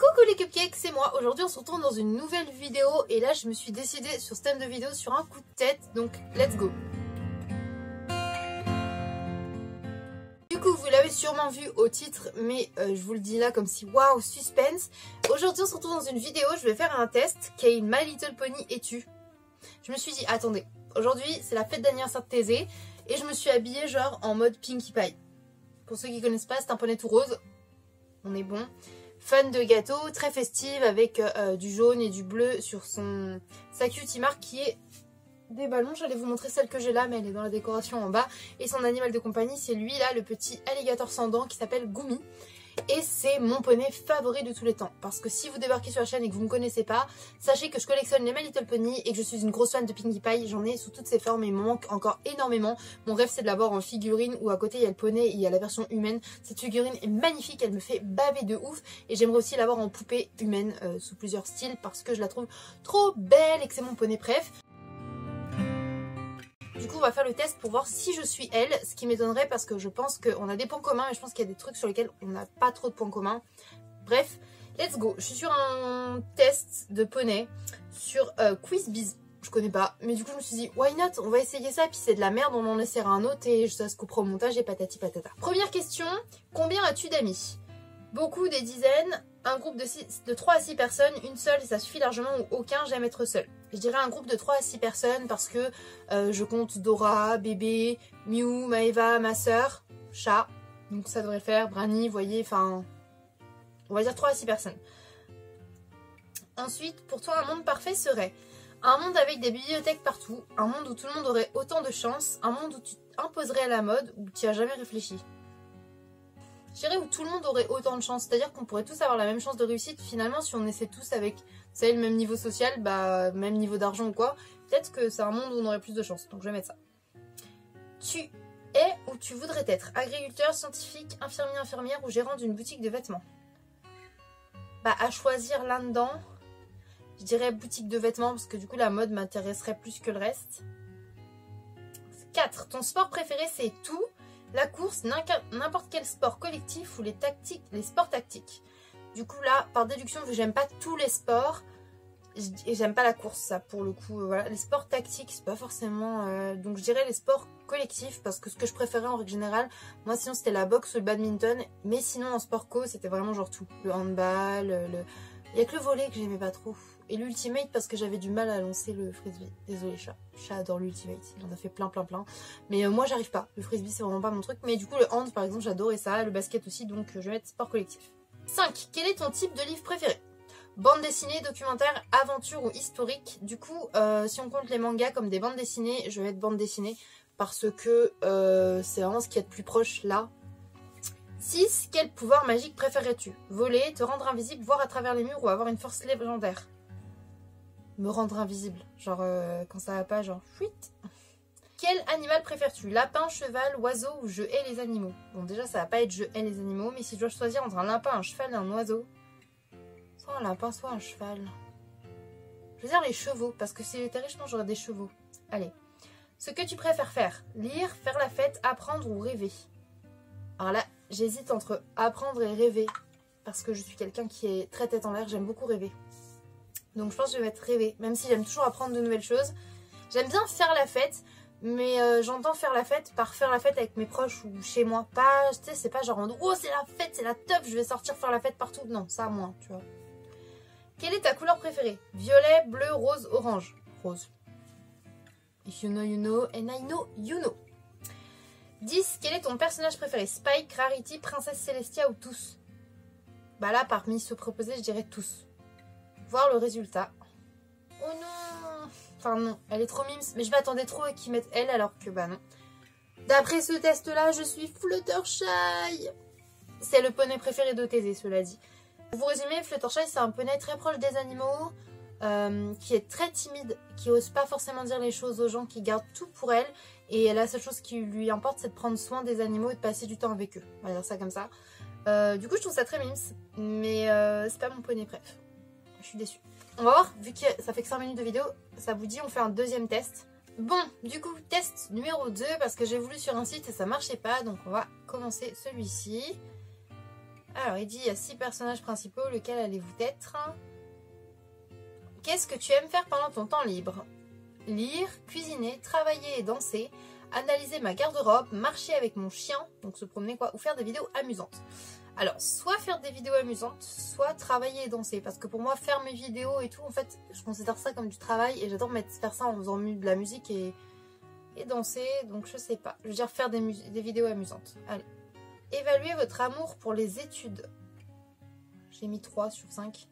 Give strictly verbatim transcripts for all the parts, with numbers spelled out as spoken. Coucou les cupcakes, c'est moi. Aujourd'hui on se retrouve dans une nouvelle vidéo et là je me suis décidée sur ce thème de vidéo sur un coup de tête, donc let's go. Du coup vous l'avez sûrement vu au titre, mais euh, je vous le dis là comme si waouh, suspense. Aujourd'hui on se retrouve dans une vidéo, je vais faire un test, quel My Little Pony es-tu? Je me suis dit attendez, aujourd'hui c'est la fête d'anniversaire de Thésée et je me suis habillée genre en mode Pinkie Pie. Pour ceux qui connaissent pas, c'est un poney tout rose, on est bon. Fan de gâteau, très festive avec euh, du jaune et du bleu sur son sa cutie marque qui est des ballons. J'allais vous montrer celle que j'ai là mais elle est dans la décoration en bas. Et son animal de compagnie c'est lui là, le petit alligator sans dents qui s'appelle Gumi. Et c'est mon poney favori de tous les temps. Parce que si vous débarquez sur la chaîne et que vous ne me connaissez pas, sachez que je collectionne les My Little Pony et que je suis une grosse fan de Pinkie Pie. J'en ai sous toutes ses formes et il me manque encore énormément. Mon rêve c'est de l'avoir en figurine où à côté il y a le poney et il y a la version humaine. Cette figurine est magnifique, elle me fait baver de ouf. Et j'aimerais aussi l'avoir en poupée humaine euh, sous plusieurs styles parce que je la trouve trop belle et que c'est mon poney préf. Du coup on va faire le test pour voir si je suis elle, ce qui m'étonnerait parce que je pense qu'on a des points communs et je pense qu'il y a des trucs sur lesquels on n'a pas trop de points communs. Bref, let's go. Je suis sur un test de poney sur euh, Quizbiz, je connais pas, mais du coup je me suis dit why not, on va essayer ça, puis c'est de la merde, on en laissera un autre et ça se coupera au montage et patati patata. Première question, combien as-tu d'amis? Beaucoup, des dizaines, un groupe de, six, de trois à six personnes, une seule, ça suffit largement, ou aucun, j'aime être seule. Je dirais un groupe de trois à six personnes parce que euh, je compte Dora, Bébé, Miou, Maeva, ma sœur, Chat, donc ça devrait le faire, Brani, vous voyez, enfin, on va dire trois à six personnes. Ensuite, pour toi, un monde parfait serait un monde avec des bibliothèques partout, un monde où tout le monde aurait autant de chance, un monde où tu t'imposerais à la mode, où tu n'y as jamais réfléchi. Je dirais où tout le monde aurait autant de chance, c'est-à-dire qu'on pourrait tous avoir la même chance de réussite finalement si on essaie tous avec, vous savez, le même niveau social, bah même niveau d'argent ou quoi. Peut-être que c'est un monde où on aurait plus de chance, donc je vais mettre ça. Tu es où tu voudrais être, agriculteur, scientifique, infirmier, infirmière ou gérant d'une boutique de vêtements. Bah à choisir là-dedans, je dirais boutique de vêtements parce que du coup la mode m'intéresserait plus que le reste. quatre. Ton sport préféré c'est tout. La course, n'importe quel sport collectif ou les tactiques, les sports tactiques. Du coup là, par déduction, vu que j'aime pas tous les sports, et j'aime pas la course, ça pour le coup, voilà. Les sports tactiques, c'est pas forcément... Euh, donc je dirais les sports collectifs, parce que ce que je préférais en règle générale, moi sinon c'était la boxe ou le badminton, mais sinon en sport co, c'était vraiment genre tout. Le handball, le... il n'y a que le volley que j'aimais pas trop. Et l'ultimate parce que j'avais du mal à lancer le frisbee. Désolé chat, chat adore l'ultimate, il en a fait plein plein plein. Mais euh, moi j'arrive pas, le frisbee c'est vraiment pas mon truc. Mais du coup le hand par exemple j'adorais ça, le basket aussi, donc je vais mettre sport collectif. cinq. Quel est ton type de livre préféré? Bande dessinée, documentaire, aventure ou historique? Du coup euh, si on compte les mangas comme des bandes dessinées, je vais mettre bande dessinée. Parce que euh, c'est vraiment ce qu'il y a de plus proche là. six. Quel pouvoir magique préférerais-tu? Voler, te rendre invisible, voir à travers les murs ou avoir une force légendaire? Me rendre invisible, genre euh, quand ça va pas, genre fuite. Quel animal préfères-tu? Lapin, cheval, oiseau ou je hais les animaux? Bon déjà ça va pas être je hais les animaux, mais si je dois choisir entre un lapin, un cheval et un oiseau, soit un lapin, soit un cheval. Je veux dire les chevaux, parce que si j'étais riche, j'aurais des chevaux. Allez. Ce que tu préfères faire? Lire, faire la fête, apprendre ou rêver? Alors là, j'hésite entre apprendre et rêver, parce que je suis quelqu'un qui est très tête en l'air, j'aime beaucoup rêver. Donc je pense que je vais être rêver, même si j'aime toujours apprendre de nouvelles choses. J'aime bien faire la fête, mais euh, j'entends faire la fête par faire la fête avec mes proches ou chez moi. Pas, tu sais, c'est pas genre en oh c'est la fête, c'est la teuf, je vais sortir faire la fête partout. Non, ça moins, tu vois. Quelle est ta couleur préférée? Violet, bleu, rose, orange. Rose. If you know, you know, and I know, you know. dix. Quel est ton personnage préféré? Spike, Rarity, Princesse Celestia ou tous? Bah là, parmi ceux proposés, je dirais tous. Voir le résultat. Oh non! Enfin non, elle est trop mimes, mais je m'attendais trop à qu'ils mettent elle alors que bah non. D'après ce test là, je suis Fluttershy! C'est le poney préféré de Thésée, cela dit. Pour vous résumer, Fluttershy c'est un poney très proche des animaux, euh, qui est très timide, qui ose pas forcément dire les choses aux gens, qui garde tout pour elle, et la seule chose qui lui importe c'est de prendre soin des animaux et de passer du temps avec eux. On va dire ça comme ça. Euh, du coup je trouve ça très mimes, mais euh, c'est pas mon poney préf. Je suis déçue. On va voir, vu que ça fait que cinq minutes de vidéo, ça vous dit on fait un deuxième test. Bon, du coup, test numéro deux, parce que j'ai voulu sur un site et ça marchait pas, donc on va commencer celui-ci. Alors, il dit, il y a six personnages principaux, lequel allez-vous être? Qu'est-ce que tu aimes faire pendant ton temps libre? Lire, cuisiner, travailler et danser, analyser ma garde-robe, marcher avec mon chien, donc se promener quoi, ou faire des vidéos amusantes. Alors, soit faire des vidéos amusantes, soit travailler et danser, parce que pour moi, faire mes vidéos et tout, en fait, je considère ça comme du travail, et j'adore faire ça en faisant de la musique et, et danser, donc je sais pas. Je veux dire, faire des, des vidéos amusantes. Allez. Évaluer votre amour pour les études. J'ai mis trois sur cinq.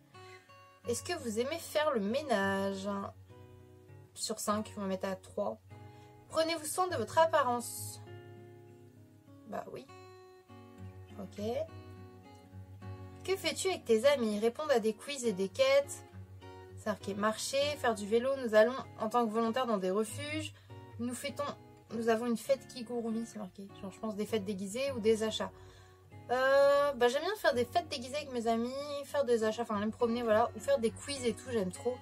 Est-ce que vous aimez faire le ménage? Sur cinq, on va mettre à trois. Prenez-vous soin de votre apparence? Bah oui. Ok. Que fais-tu avec tes amis? Répondre à des quiz et des quêtes. C'est-à-dire qu'il y a marcher, faire du vélo. Nous allons en tant que volontaires dans des refuges. Nous fêtons... Nous avons une fête Kigurumi, c'est marqué. Genre, je pense des fêtes déguisées ou des achats. Euh, bah, j'aime bien faire des fêtes déguisées avec mes amis, faire des achats, enfin, aller me promener, voilà. Ou faire des quiz et tout, j'aime trop.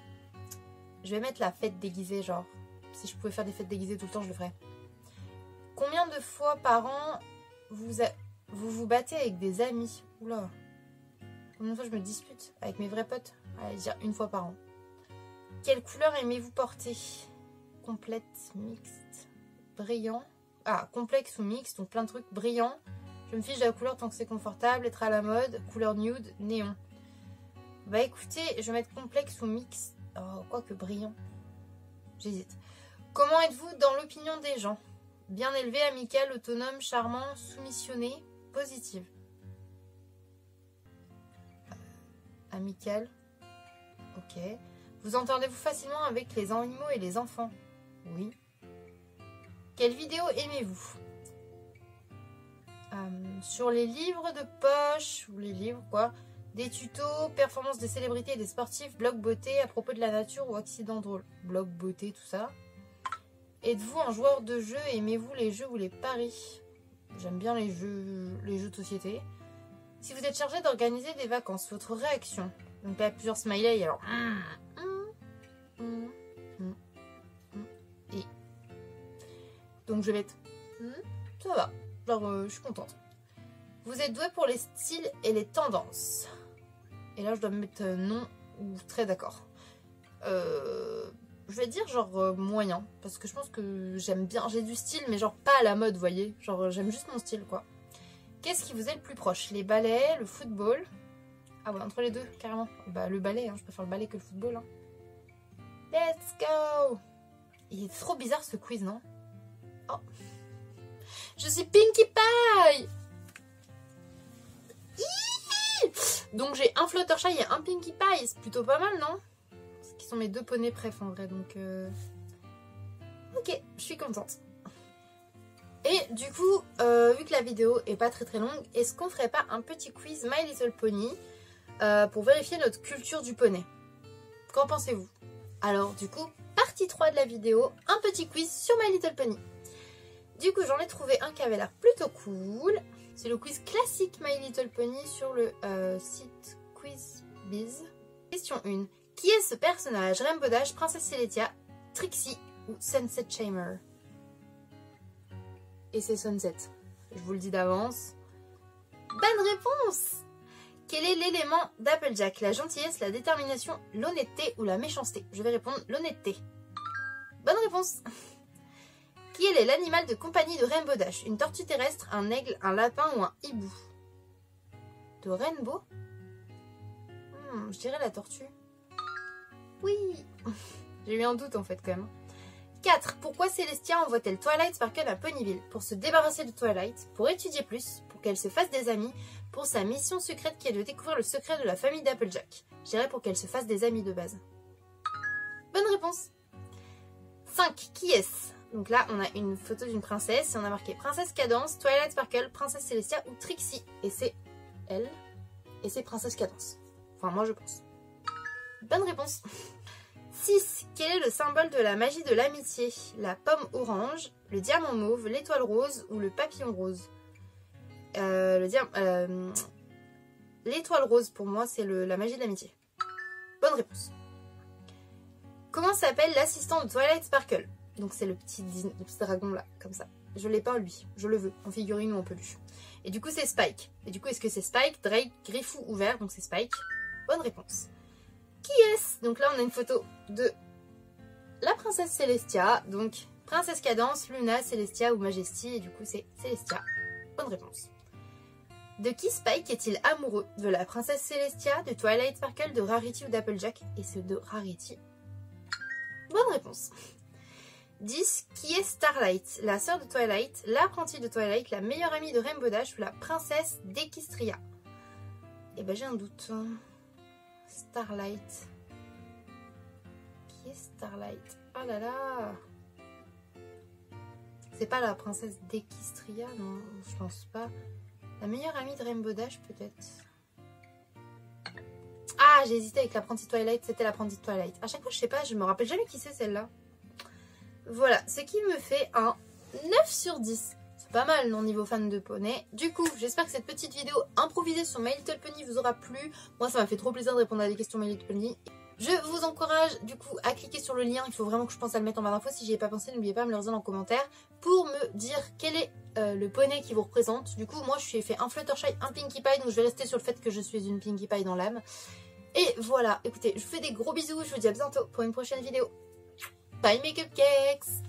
Je vais mettre la fête déguisée, genre. Si je pouvais faire des fêtes déguisées tout le temps, je le ferais. Combien de fois par an vous a... vous, vous battez avec des amis? Oula. Combien de fois je me dispute avec mes vrais potes? Allez, dire une fois par an. Quelle couleur aimez-vous porter? Complète, mixte. Brillant, ah complexe ou mixte, donc plein de trucs. Brillant, je me fiche de la couleur tant que c'est confortable, être à la mode, couleur nude, néon. Bah écoutez, je vais mettre complexe ou mixte, oh, quoique brillant, j'hésite. Comment êtes-vous dans l'opinion des gens? Bien élevé, amical, autonome, charmant, soumissionné, positive. Amical, ok. Vous entendez-vous facilement avec les animaux et les enfants? Oui. Quelle vidéo aimez-vous? euh, Sur les livres de poche, ou les livres quoi, des tutos, performances des célébrités et des sportifs, blog beauté à propos de la nature ou accident drôle. Blog beauté, tout ça. Êtes-vous un joueur de jeu? Aimez-vous les jeux ou les paris? J'aime bien les jeux, les jeux de société. Si vous êtes chargé d'organiser des vacances, votre réaction? Donc il y a plusieurs smileys, alors... Mmh, mmh. Donc je vais être... Hmm, ça va, genre euh, je suis contente. Vous êtes doué pour les styles et les tendances. Et là je dois me mettre euh, non ou très d'accord. Euh, je vais dire genre euh, moyen, parce que je pense que j'aime bien, j'ai du style mais genre pas à la mode, vous voyez. Genre j'aime juste mon style quoi. Qu'est-ce qui vous est le plus proche? Les ballets, le football? Ah ouais, entre les deux, carrément. Bah le ballet, hein, je préfère le ballet que le football. Hein. Let's go! Il est trop bizarre ce quiz, non? Oh. Je suis Pinkie Pie. Iiii. Donc j'ai un Fluttershy et un Pinkie Pie. C'est plutôt pas mal, non? Ce qui sont mes deux poneys préf en vrai. Donc euh... ok, je suis contente. Et du coup, euh, vu que la vidéo est pas très très longue, est-ce qu'on ferait pas un petit quiz My Little Pony euh, pour vérifier notre culture du poney? Qu'en pensez-vous? Alors du coup, partie trois de la vidéo, un petit quiz sur My Little Pony. Du coup, j'en ai trouvé un qui avait l'air plutôt cool. C'est le quiz classique My Little Pony sur le euh, site Quizbiz. Question un. Qui est ce personnage? Rainbow Dash, Princesse Celestia, Trixie ou Sunset Shimmer? Et c'est Sunset. Je vous le dis d'avance. Bonne réponse! Quel est l'élément d'Applejack? La gentillesse, la détermination, l'honnêteté ou la méchanceté? Je vais répondre l'honnêteté. Bonne réponse! Qui est l'animal de compagnie de Rainbow Dash? Une tortue terrestre, un aigle, un lapin ou un hibou? De Rainbow? Hmm, je dirais la tortue. Oui. J'ai eu un doute en fait quand même. quatre. Pourquoi Celestia envoie-t-elle Twilight Sparkle à Ponyville? Pour se débarrasser de Twilight, pour étudier plus, pour qu'elle se fasse des amis, pour sa mission secrète qui est de découvrir le secret de la famille d'Applejack. Je dirais pour qu'elle se fasse des amis de base. Bonne réponse. cinq. Qui est-ce? Donc là, on a une photo d'une princesse et on a marqué Princesse Cadence, Twilight Sparkle, Princesse Celestia ou Trixie. Et c'est elle. Et c'est Princesse Cadence. Enfin, moi, je pense. Bonne réponse. six. Quel est le symbole de la magie de l'amitié? La pomme orange, le diamant mauve, l'étoile rose ou le papillon rose? euh, le diam euh, L'étoile rose, pour moi, c'est la magie de l'amitié. Bonne réponse. Comment s'appelle l'assistant de Twilight Sparkle? Donc c'est le petit, le petit dragon là, comme ça. Je l'ai pas lui, je le veux, en figurine ou en peluche. Et du coup, c'est Spike. Et du coup, est-ce que c'est Spike? Drake, griffou ouvert, donc c'est Spike. Bonne réponse. Qui est-ce? Donc là, on a une photo de la princesse Celestia. Donc, princesse Cadence, Luna, Celestia ou Majesty. Et du coup, c'est Celestia. Bonne réponse. De qui Spike est-il amoureux? De la princesse Celestia, de Twilight Sparkle, de Rarity ou d'Applejack? Et c'est de Rarity. Bonne réponse. dix. Qui est Starlight? La sœur de Twilight, l'apprentie de Twilight, la meilleure amie de Rainbow Dash ou la princesse d'Equestria? Eh ben j'ai un doute. Starlight. Qui est Starlight? Oh là là! C'est pas la princesse d'Equestria, non, je pense pas. La meilleure amie de Rainbow Dash peut-être. Ah, j'ai hésité avec l'apprentie Twilight, c'était l'apprentie Twilight. À chaque fois, je sais pas, je me rappelle jamais qui c'est celle-là. Voilà, ce qui me fait un neuf sur dix. C'est pas mal, non, niveau fan de poney. Du coup, j'espère que cette petite vidéo improvisée sur My Little Pony vous aura plu. Moi, ça m'a fait trop plaisir de répondre à des questions My Little Pony. Je vous encourage, du coup, à cliquer sur le lien. Il faut vraiment que je pense à le mettre en barre d'infos. Si j'y ai pas pensé, n'oubliez pas de me le dire en commentaire pour me dire quel est euh, le poney qui vous représente. Du coup, moi, je suis fait un Fluttershy, un Pinkie Pie. Donc, je vais rester sur le fait que je suis une Pinkie Pie dans l'âme. Et voilà, écoutez, je vous fais des gros bisous. Je vous dis à bientôt pour une prochaine vidéo. Bye mes cupcakes!